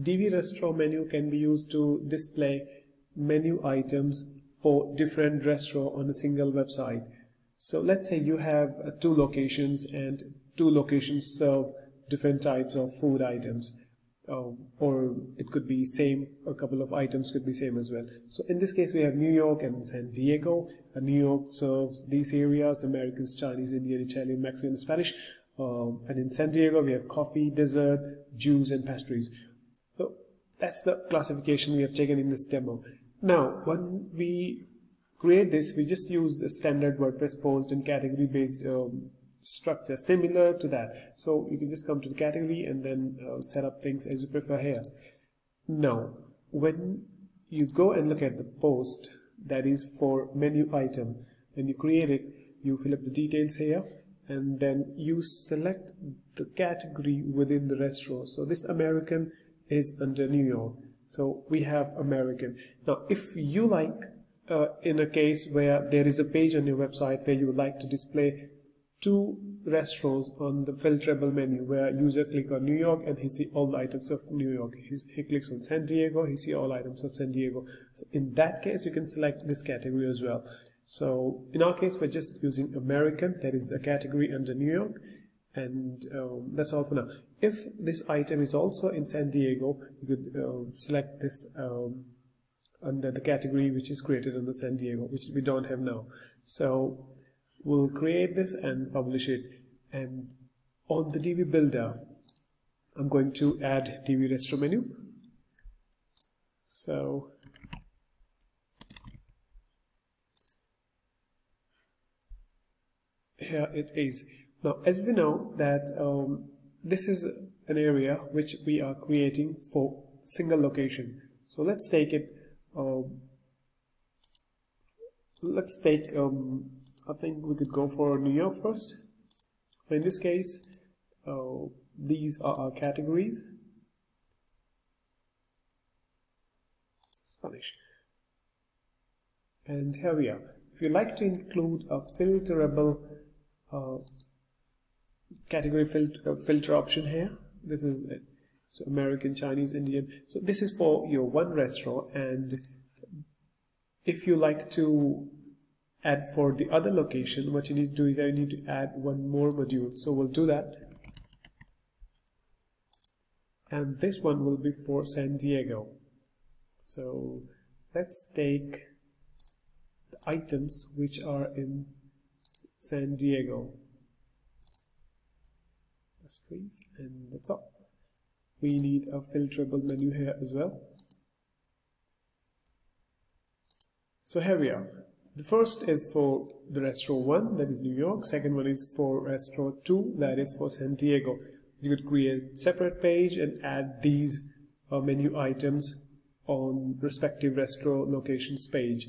Divi Restro Menu can be used to display menu items for different restaurants on a single website. So let's say you have two locations and two locations serve different types of food items, or it could be same, a couple of items could be same as well. So in this case we have New York and San Diego, and New York serves these areas: Americans, Chinese, Indian, Italian, Mexican, Spanish, and in San Diego we have coffee, dessert, juice and pastries. So that's the classification we have taken in this demo. Now when we create this, we just use a standard WordPress post and category based structure similar to that. So you can just come to the category and then set up things as you prefer here. Now when you go and look at the post that is for menu item, when you create it, you fill up the details here and then you select the category within the restaurant. So this American is under New York, so we have American. Now if you like, in a case where there is a page on your website where you would like to display two restaurants on the filterable menu, where user click on New York and he see all the items of New York, he clicks on San Diego, he see all items of San Diego. So in that case you can select this category as well. So in our case we're just using American, that is a category under New York, and that's all for now. If this item is also in San Diego, you could select this under the category which is created under San Diego, which we don't have now. So we'll create this and publish it. And on the Divi Builder, I'm going to add Divi Restro Menu. So here it is. Now, as we know that this is an area which we are creating for single location. So let's take it. Let's take, I think we could go for New York first. So in this case, these are our categories. Spanish. And here we are. If you like to include a filterable category filter option here, this is it. So American, Chinese, Indian. So this is for your one restaurant, and if you like to add for the other location, what you need to do is I need to add one more module. So we'll do that, and this one will be for San Diego. So let's take the items which are in San Diego. Let's squeeze, and that's all. We need a filterable menu here as well. So here we are. The first is for the restaurant 1, that is New York. Second one is for restaurant 2, that is for San Diego. You could create a separate page and add these menu items on respective restaurant locations page.